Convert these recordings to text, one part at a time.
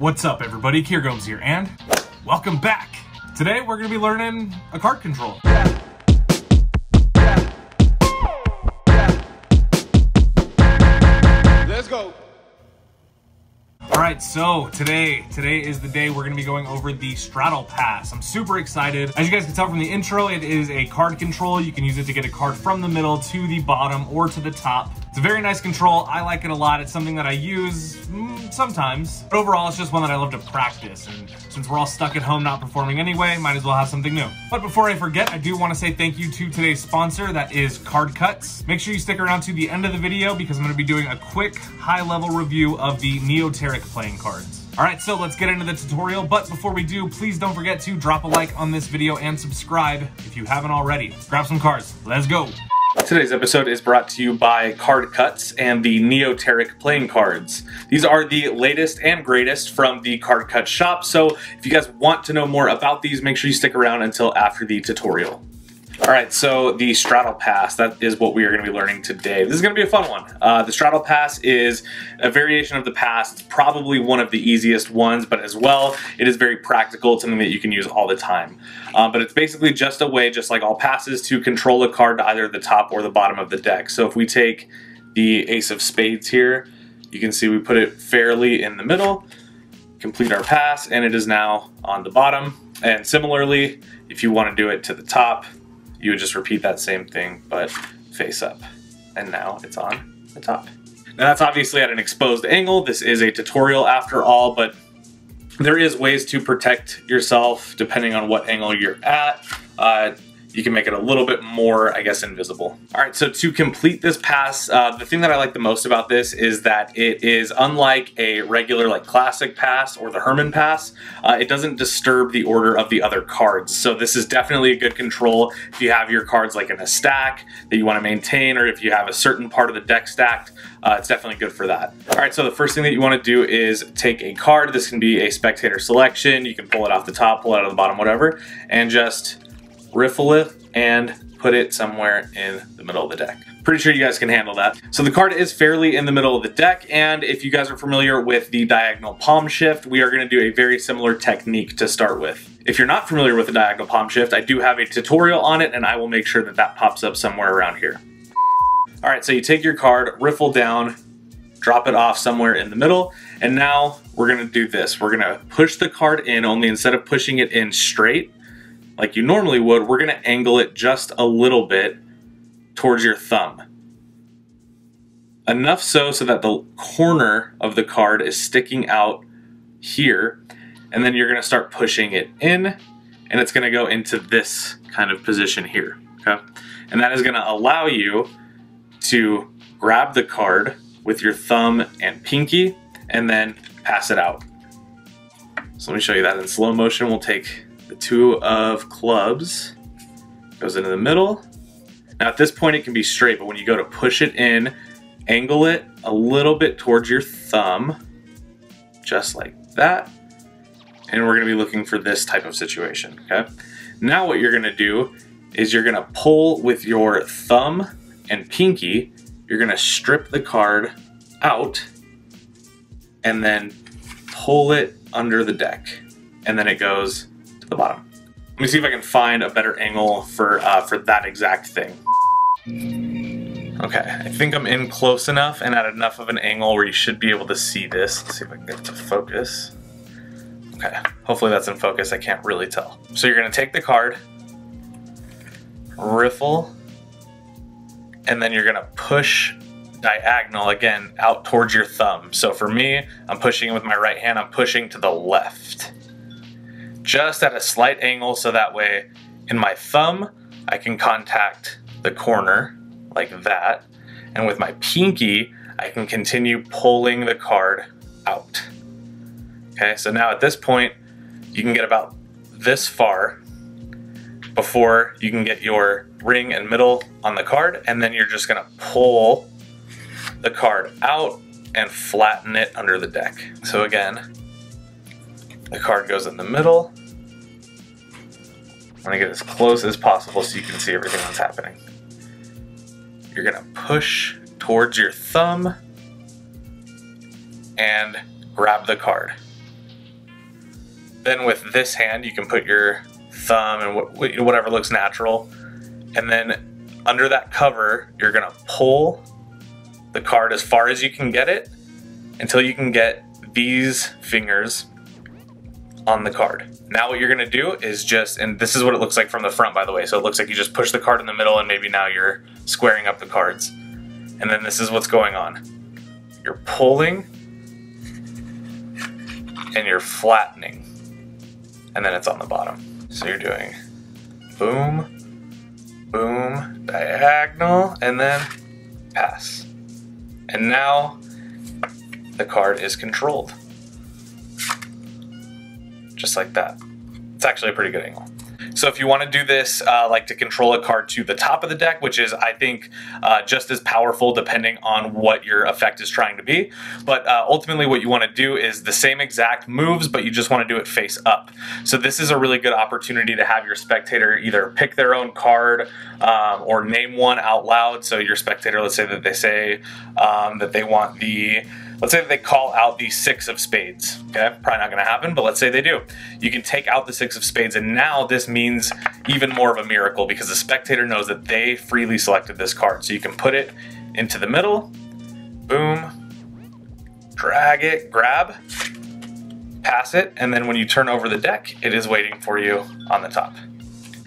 What's up everybody, Kier Gomes here, and welcome back! Today we're going to be learning a card controller. Let's go! Alright, so today is the day we're going to be going over the straddle pass. I'm super excited. As you guys can tell from the intro, it is a card control. You can use it to get a card from the middle to the bottom or to the top. It's a very nice control. I like it a lot. It's something that I use sometimes, but overall, it's just one that I love to practice. And since we're all stuck at home not performing anyway, might as well have something new. But before I forget, I do want to say thank you to today's sponsor, that is CardCutz. Make sure you stick around to the end of the video because I'm going to be doing a quick high-level review of the Neoteric Playing Cards. All right, so let's get into the tutorial. But before we do, please don't forget to drop a like on this video and subscribe if you haven't already. Grab some cards. Let's go. Today's episode is brought to you by CardCutz and the Neoteric Playing Cards. These are the latest and greatest from the CardCutz shop, so if you guys want to know more about these, make sure you stick around until after the tutorial. Alright, so the straddle pass, that is what we are going to be learning today. This is going to be a fun one. The straddle pass is a variation of the pass. It's probably one of the easiest ones, but as well, it is very practical. It's something that you can use all the time. But it's basically just a way, just like all passes, to control a card to either the top or the bottom of the deck. So if we take the ace of spades here, you can see we put it fairly in the middle, complete our pass, and it is now on the bottom. And similarly, if you want to do it to the top, you would just repeat that same thing, but face up. And now it's on the top. Now that's obviously at an exposed angle. This is a tutorial after all, but there is ways to protect yourself depending on what angle you're at. You can make it a little bit more, I guess, invisible. All right, so to complete this pass, the thing that I like the most about this is that it is unlike a regular, like, classic pass or the Herman pass. It doesn't disturb the order of the other cards. So this is definitely a good control if you have your cards, like, in a stack that you want to maintain, or if you have a certain part of the deck stacked. It's definitely good for that. All right, so the first thing that you want to do is take a card. This can be a spectator selection. You can pull it off the top, pull it out of the bottom, whatever, and just riffle it and put it somewhere in the middle of the deck. Pretty sure you guys can handle that. So the card is fairly in the middle of the deck, and if you guys are familiar with the diagonal palm shift, we are going to do a very similar technique to start with. If you're not familiar with the diagonal palm shift, I do have a tutorial on it, and I will make sure that that pops up somewhere around here. All right, so you take your card, riffle down, drop it off somewhere in the middle, and now we're going to do this. We're going to push the card in, only instead of pushing it in straight, like you normally would, we're gonna angle it just a little bit towards your thumb. Enough so that the corner of the card is sticking out here, and then you're gonna start pushing it in, and it's gonna go into this kind of position here, okay? And that is gonna allow you to grab the card with your thumb and pinky, and then pass it out. So let me show you that in slow motion. We'll take the two of clubs, goes into the middle. Now at this point it can be straight, but when you go to push it in, angle it a little bit towards your thumb, just like that. And we're gonna be looking for this type of situation, okay? Now what you're gonna do is you're gonna pull with your thumb and pinky you're going to strip the card out and then pull it under the deck. And then it goes to the bottom. Let me see if I can find a better angle for that exact thing. Okay, I think I'm in close enough and at enough of an angle where you should be able to see this. Let's see if I can get it to focus. Okay, hopefully that's in focus. I can't really tell. So you're gonna take the card, riffle, and then you're gonna push diagonal again out towards your thumb. So for me, I'm pushing with my right hand, I'm pushing to the left. Just at a slight angle so that way in my thumb, I can contact the corner like that. And with my pinky, I can continue pulling the card out. Okay, so now at this point, you can get about this far before you can get your ring and middle on the card, and then you're just gonna pull the card out and flatten it under the deck. So again, the card goes in the middle. I'm gonna get as close as possible so you can see everything that's happening. You're gonna push towards your thumb and grab the card. Then with this hand, you can put your thumb and whatever looks natural. And then under that cover, you're gonna pull the card as far as you can get it until you can get these fingers on the card. Now what you're gonna do is just, and this is what it looks like from the front, by the way, so it looks like you just push the card in the middle and maybe now you're squaring up the cards. And then this is what's going on. You're pulling and you're flattening. And then it's on the bottom. So you're doing boom, boom, diagonal, and then pass. And now the card is controlled. Just like that. It's actually a pretty good angle. So if you want to do this like to control a card to the top of the deck, which is I think just as powerful depending on what your effect is trying to be, but ultimately what you want to do is the same exact moves, but you just want to do it face up. So this is a really good opportunity to have your spectator either pick their own card or name one out loud. So your spectator, let's say that they say that they want the, let's say that they call out the six of spades, okay? Probably not gonna happen, but let's say they do. You can take out the six of spades, and now this means even more of a miracle because the spectator knows that they freely selected this card. So you can put it into the middle, boom, drag it, grab, pass it, and then when you turn over the deck, it is waiting for you on the top.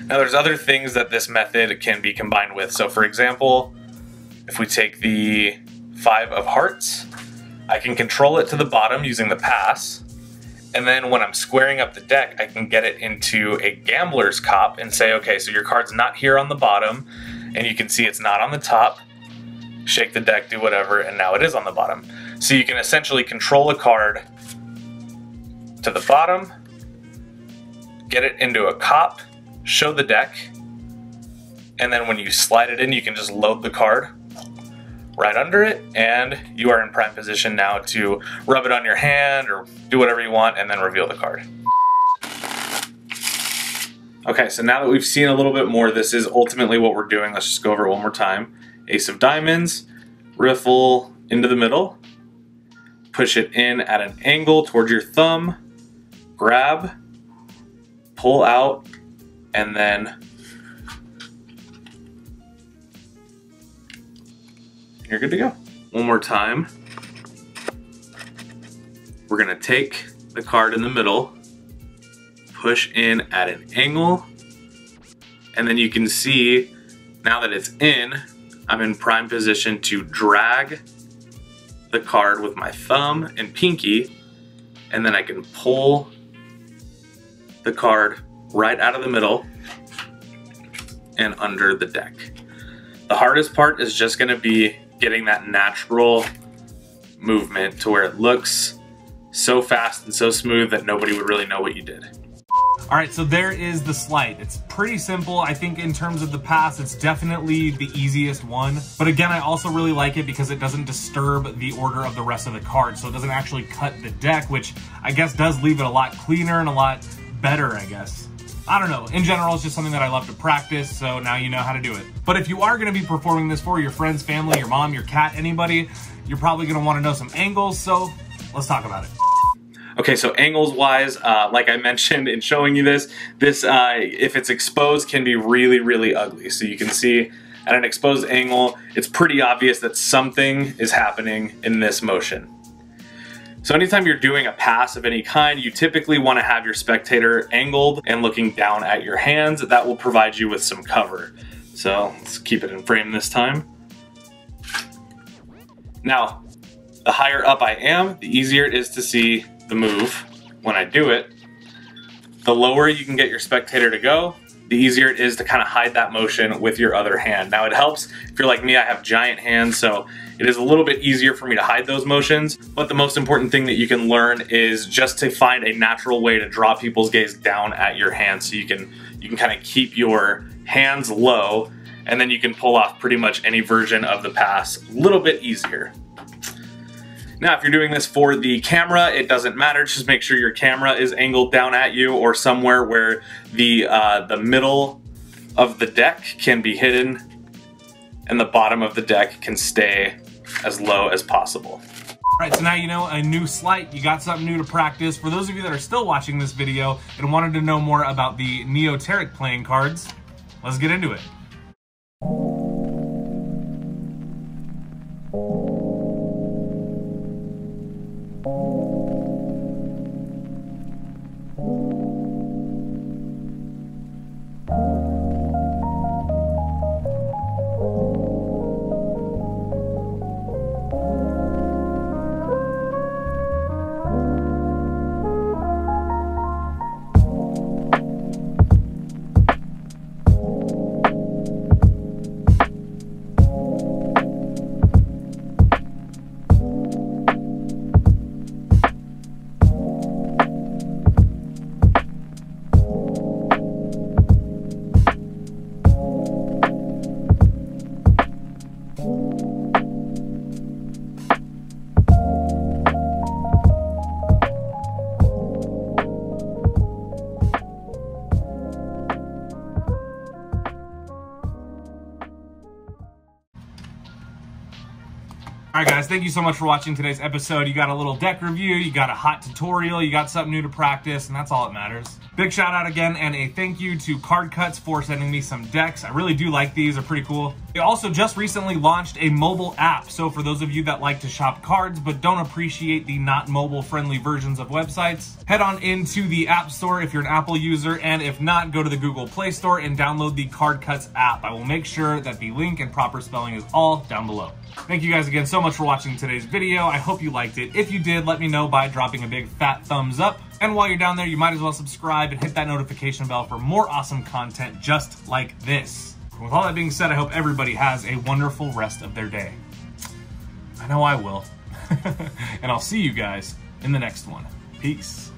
Now there's other things that this method can be combined with. So for example, if we take the five of hearts, I can control it to the bottom using the pass, and then when I'm squaring up the deck, I can get it into a gambler's cop and say, okay, so your card's not here on the bottom, and you can see it's not on the top. Shake the deck, do whatever, and now it is on the bottom. So you can essentially control a card to the bottom, get it into a cop, show the deck, and then when you slide it in, you can just load the card right under it, and you are in prime position now to rub it on your hand or do whatever you want and then reveal the card. Okay, so now that we've seen a little bit more, this is ultimately what we're doing. Let's just go over it one more time. Ace of diamonds, riffle into the middle, push it in at an angle towards your thumb, grab, pull out, and then you're good to go. One more time. We're gonna take the card in the middle, push in at an angle, and then you can see now that it's in, I'm in prime position to drag the card with my thumb and pinky, and then I can pull the card right out of the middle and under the deck. The hardest part is just gonna be getting that natural movement to where it looks so fast and so smooth that nobody would really know what you did. All right, so there is the slide. It's pretty simple. I think in terms of the pass, it's definitely the easiest one. But again, I also really like it because it doesn't disturb the order of the rest of the cards. So it doesn't actually cut the deck, which I guess does leave it a lot cleaner and a lot better, I guess. I don't know. In general, it's just something that I love to practice, so now you know how to do it. But if you are gonna be performing this for your friends, family, your mom, your cat, anybody, you're probably gonna wanna know some angles, so let's talk about it. Okay, so angles-wise, like I mentioned in showing you this, if it's exposed, can be really, really ugly. So you can see at an exposed angle, it's pretty obvious that something is happening in this motion. So anytime you're doing a pass of any kind, you typically want to have your spectator angled and looking down at your hands. That will provide you with some cover. So let's keep it in frame this time. Now, the higher up I am, the easier it is to see the move when I do it. The lower you can get your spectator to go, the easier it is to kind of hide that motion with your other hand. Now it helps if you're like me, I have giant hands, so it is a little bit easier for me to hide those motions. But the most important thing that you can learn is just to find a natural way to draw people's gaze down at your hand, so you can kind of keep your hands low, and then you can pull off pretty much any version of the pass a little bit easier. Now, if you're doing this for the camera, it doesn't matter. Just make sure your camera is angled down at you or somewhere where the middle of the deck can be hidden and the bottom of the deck can stay as low as possible. All right, so now you know a new slight. You got something new to practice. For those of you that are still watching this video and wanted to know more about the Neoteric playing cards, let's get into it. All right, guys, thank you so much for watching today's episode. You got a little deck review, you got a hot tutorial, you got something new to practice, and that's all that matters. Big shout out again and a thank you to CardCutz for sending me some decks. I really do like these, they're pretty cool. They also just recently launched a mobile app. So for those of you that like to shop cards but don't appreciate the not mobile friendly versions of websites, head on into the App Store if you're an Apple user, and if not, go to the Google Play Store and download the CardCutz app. I will make sure that the link and proper spelling is all down below. Thank you guys again so much for watching today's video. I hope you liked it. If you did, let me know by dropping a big fat thumbs up. And while you're down there, you might as well subscribe and hit that notification bell for more awesome content just like this. With all that being said, I hope everybody has a wonderful rest of their day. I know I will. And I'll see you guys in the next one. Peace.